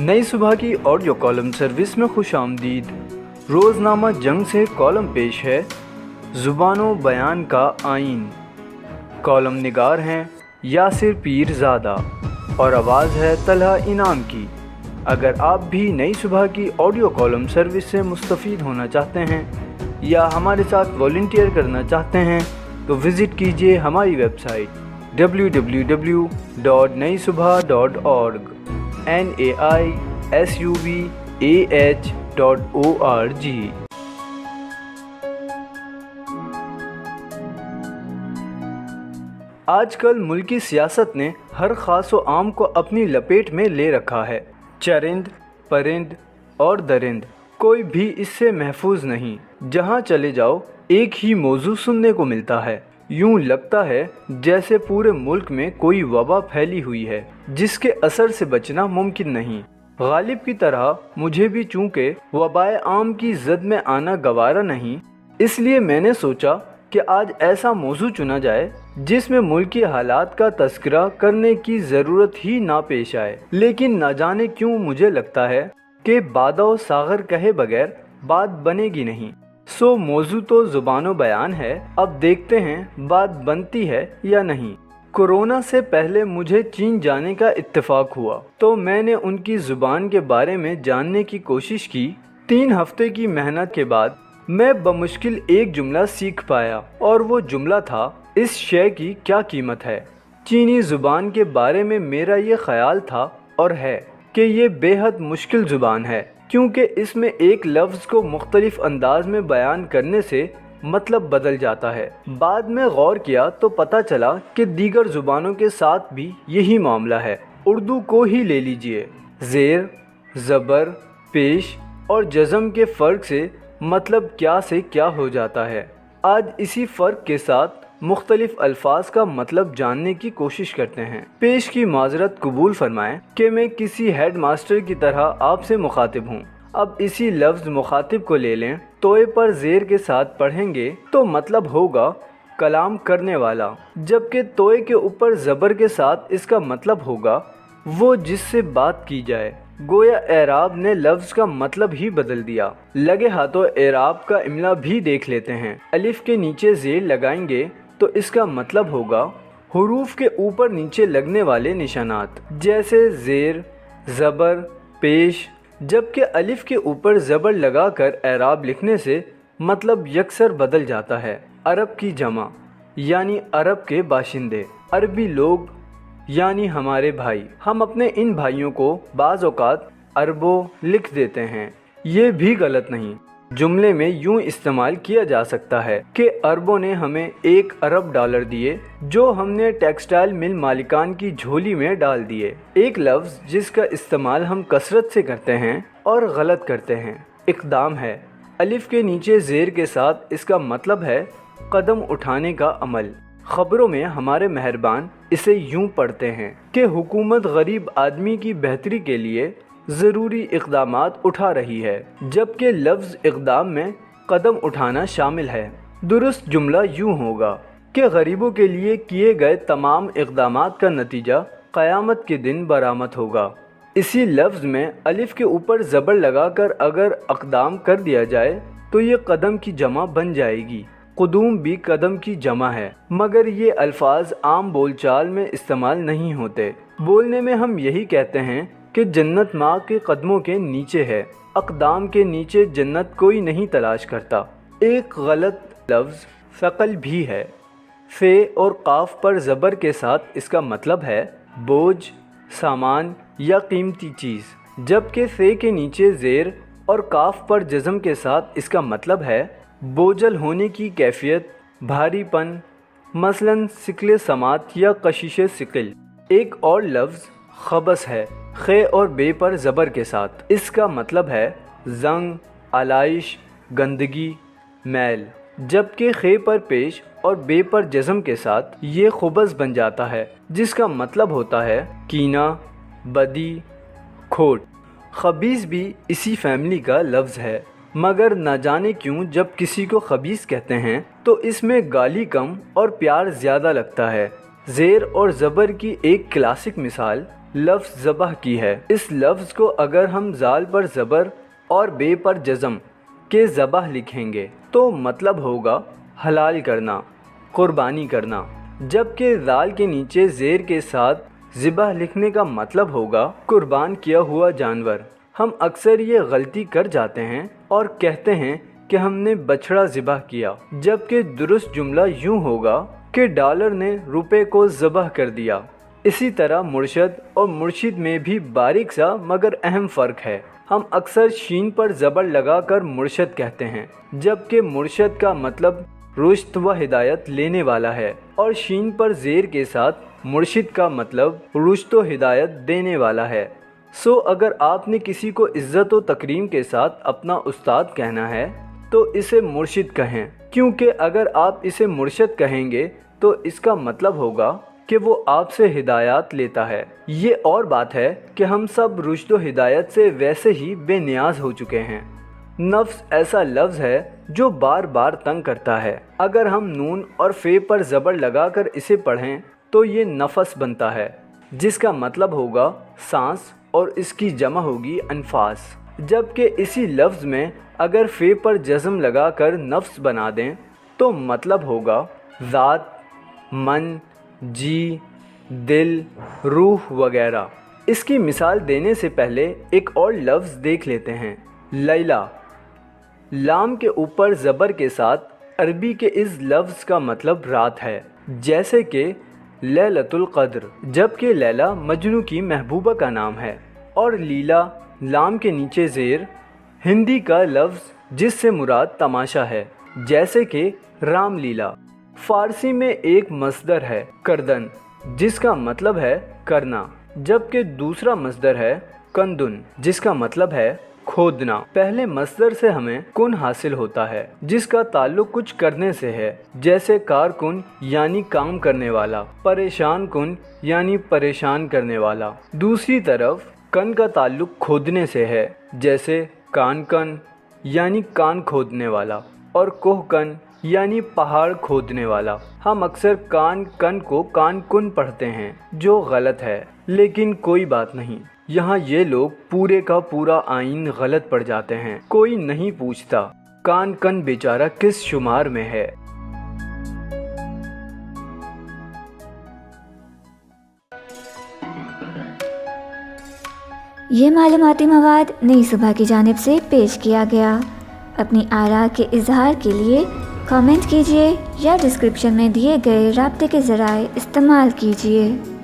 नई सुबह की ऑडियो कॉलम सर्विस में खुश आमदीद। रोज़नामा जंग से कॉलम पेश है ज़ुबान ओ बयान का आइन। कॉलम निगार हैं यासिर पीर ज़ादा और आवाज़ है तलहा इनाम की। अगर आप भी नई सुबह की ऑडियो कॉलम सर्विस से मुस्तफ़ीद होना चाहते हैं या हमारे साथ वॉलंटियर करना चाहते हैं तो विज़िट कीजिए हमारी वेबसाइट www.naisubah.org naisubah.org। आजकल मुल्की सियासत ने हर ख़ास व आम को अपनी लपेट में ले रखा है। चरिंद, परिंद और दरिंद कोई भी इससे महफूज नहीं। जहाँ चले जाओ एक ही मौजू सुनने को मिलता है। यूं लगता है जैसे पूरे मुल्क में कोई वबा फैली हुई है जिसके असर से बचना मुमकिन नहीं। गालिब की तरह मुझे भी चूँकि वबाए आम की जद में आना गवारा नहीं, इसलिए मैंने सोचा कि आज ऐसा मौजू चुना जाए जिसमें मुल्की हालात का तस्करा करने की ज़रूरत ही ना पेश आए। लेकिन ना जाने क्यों मुझे लगता है कि बादा सागर कहे बगैर बात बनेगी नहीं। सो मौजू तो ज़ुबानो बयान है, अब देखते हैं बात बनती है या नहीं। कोरोना से पहले मुझे चीन जाने का इत्तेफाक हुआ तो मैंने उनकी ज़ुबान के बारे में जानने की कोशिश की। 3 हफ्ते की मेहनत के बाद मैं बमुश्किल एक जुमला सीख पाया और वो जुमला था, इस शय की क्या कीमत है। चीनी ज़ुबान के बारे में मेरा ये ख्याल था और है कि ये बेहद मुश्किल ज़ुबान है क्योंकि इसमें एक लफ्ज़ को मुख्तलिफ अंदाज में बयान करने से मतलब बदल जाता है। बाद में गौर किया तो पता चला कि दीगर ज़ुबानों के साथ भी यही मामला है। उर्दू को ही ले लीजिए, ज़ेर, ज़बर, पेश और जज़म के फ़र्क से मतलब क्या से क्या हो जाता है। आज इसी फ़र्क के साथ मुख्तलिफ अल्फाज का मतलब जानने की कोशिश करते हैं। पेश की माजरत कबूल फरमाएं कि मैं किसी हेड मास्टर की तरह आपसे मुखातिब हूँ। अब इसी लफ्ज़ मुखातिब को ले लें, तोए पर ज़ेर के साथ पढ़ेंगे तो मतलब होगा कलाम करने वाला, जबकि तोए के ऊपर ज़बर के साथ इसका मतलब होगा वो जिससे बात की जाए। गोया एराब ने लफ्ज़ का मतलब ही बदल दिया। लगे हाथों एराब का इमला भी देख लेते हैं। अलिफ के नीचे ज़ेर लगाएंगे तो इसका मतलब होगा हुरूफ के ऊपर नीचे लगने वाले निशानात, जैसे ज़ेर, ज़बर, पेश, जबकि अलिफ के ऊपर ज़बर लगाकर एराब लिखने से मतलब यकसर बदल जाता है। अरब की जमा यानी अरब के बाशिंदे, अरबी लोग यानी हमारे भाई। हम अपने इन भाइयों को बाज़ औक़ात अरबों लिख देते हैं, ये भी गलत नहीं। जुमले में यूँ इस्तेमाल किया जा सकता है कि अरबों ने हमें $1 अरब दिए जो हमने टेक्सटाइल मिल मालिकान की झोली में डाल दिए। एक लफ्ज़ जिसका इस्तेमाल हम कसरत से करते हैं और गलत करते हैं, इक़दाम है। अलिफ के नीचे ज़ेर के साथ इसका मतलब है कदम उठाने का अमल। ख़बरों में हमारे मेहरबान इसे यूँ पढ़ते हैं कि हुकूमत गरीब आदमी की बेहतरी के लिए ज़रूरी इक़दामात उठा रही है, जबकि लफ्ज़ इक़दाम में कदम उठाना शामिल है। दुरुस्त जुमला यूँ होगा कि गरीबों के लिए किए गए तमाम इक़दामात का नतीजा क़यामत के दिन बरामद होगा। इसी लफ्ज़ में अलिफ के ऊपर ज़बर लगाकर अगर अक़दाम कर दिया जाए तो ये कदम की जमा बन जाएगी। क़ुदूम भी कदम की जमा है, मगर ये अल्फाज आम बोलचाल में इस्तेमाल नहीं होते। बोलने में हम यही कहते हैं कि जन्नत माँ के कदमों के नीचे है, अक़दाम के नीचे जन्नत कोई नहीं तलाश करता। एक गलत लफ्ज़ सकल भी है। फे और काफ़ पर ज़बर के साथ इसका मतलब है बोझ, सामान या कीमती चीज़, जबकि फे के नीचे ज़ेर और काफ़ पर जज़म के साथ इसका मतलब है बोझल होने की कैफियत, भारीपन, मसलन सिकले समात या कशिश सिकल। एक और लफ्ज़ खबस है, खे और बे पर ज़बर के साथ इसका मतलब है जंग, आलाइश, गंदगी, मैल, जबकि खे पर पेश और बे पर जज़म के साथ ये खुबस बन जाता है जिसका मतलब होता है कीना, बदी, खोट। खबीस भी इसी फैमिली का लफ्ज़ है, मगर ना जाने क्यों जब किसी को खबीस कहते हैं तो इसमें गाली कम और प्यार ज़्यादा लगता है। ज़ेर और ज़बर की एक क्लासिक मिसाल लफ्ज़ ज़बह की है। इस लफ्ज़ को अगर हम जाल पर ज़बर और बे पर जज़म के ज़बह लिखेंगे तो मतलब होगा हलाल करना, क़ुरबानी करना, जबकि जाल के नीचे ज़ेर के साथ ज़िबह लिखने का मतलब होगा कुर्बान किया हुआ जानवर। हम अक्सर ये गलती कर जाते हैं और कहते हैं कि हमने बछड़ा ज़िबह किया, जबकि दुरुस्त जुमला यूँ होगा कि डॉलर ने रुपए को ज़बह कर दिया। इसी तरह मुर्शद और मुर्शिद में भी बारीक सा मगर अहम फ़र्क है। हम अक्सर शीन पर ज़बर लगा कर मुर्शद कहते हैं, जबकि मुर्शद का मतलब रुश्त व हिदायत लेने वाला है, और शीन पर ज़ेर के साथ मुर्शिद का मतलब रुश्त व हिदायत देने वाला है। सो अगर आपने किसी को इज़्ज़त व तकरीम के साथ अपना उस्ताद कहना है तो इसे मुर्शिद कहें, क्योंकि अगर आप इसे मुर्शिद कहेंगे तो इसका मतलब होगा कि वो आपसे हिदायत लेता है। ये और बात है कि हम सब रुश्द व हिदायत से वैसे ही बेनियाज हो चुके हैं। नफ्स ऐसा लफ्ज़ है जो बार बार तंग करता है। अगर हम नून और फे पर ज़बर लगाकर इसे पढ़ें तो ये नफस बनता है, जिसका मतलब होगा सांस, और इसकी जमा होगी अनफास। जबकि इसी लफ्ज़ में अगर फे पर जज़म लगाकर नफ्स बना दें तो मतलब होगा ज़ात, मन, जी, दिल, रूह वगैरह। इसकी मिसाल देने से पहले एक और लफ्ज़ देख लेते हैं, लैला। लाम के ऊपर ज़बर के साथ अरबी के इस लफ्ज़ का मतलब रात है, जैसे कि लैलतुल क़द्र, जबकि लैला मजनू की महबूबा का नाम है। और लीला, लाम के नीचे ज़ेर, हिंदी का लफ्ज़ जिससे मुराद तमाशा है, जैसे कि राम लीला। फ़ारसी में एक मसदर है करदन, जिसका मतलब है करना, जबकि दूसरा मसदर है कंदुन, जिसका मतलब है खोदना। पहले मसदर से हमें कुन हासिल होता है, जिसका ताल्लुक कुछ करने से है, जैसे कारकुन यानी काम करने वाला, परेशान कुन यानी परेशान करने वाला। दूसरी तरफ कन का ताल्लुक खोदने से है, जैसे कानकन यानी कान खोदने वाला, और कोहकन यानी पहाड़ खोदने वाला। हम अक्सर कान कन को कानकुन पढ़ते हैं, जो गलत है, लेकिन कोई बात नहीं। यहाँ ये लोग पूरे का पूरा आइन गलत पड़ जाते हैं। कोई नहीं पूछता कान कन बेचारा किस शुमार में है। ये मालूमाती मवाद नई सुबह की जानिब से पेश किया गया। अपनी आरा के इजहार के लिए कमेंट कीजिए या डिस्क्रिप्शन में दिए गए राब्ते के ज़राए इस्तेमाल कीजिए।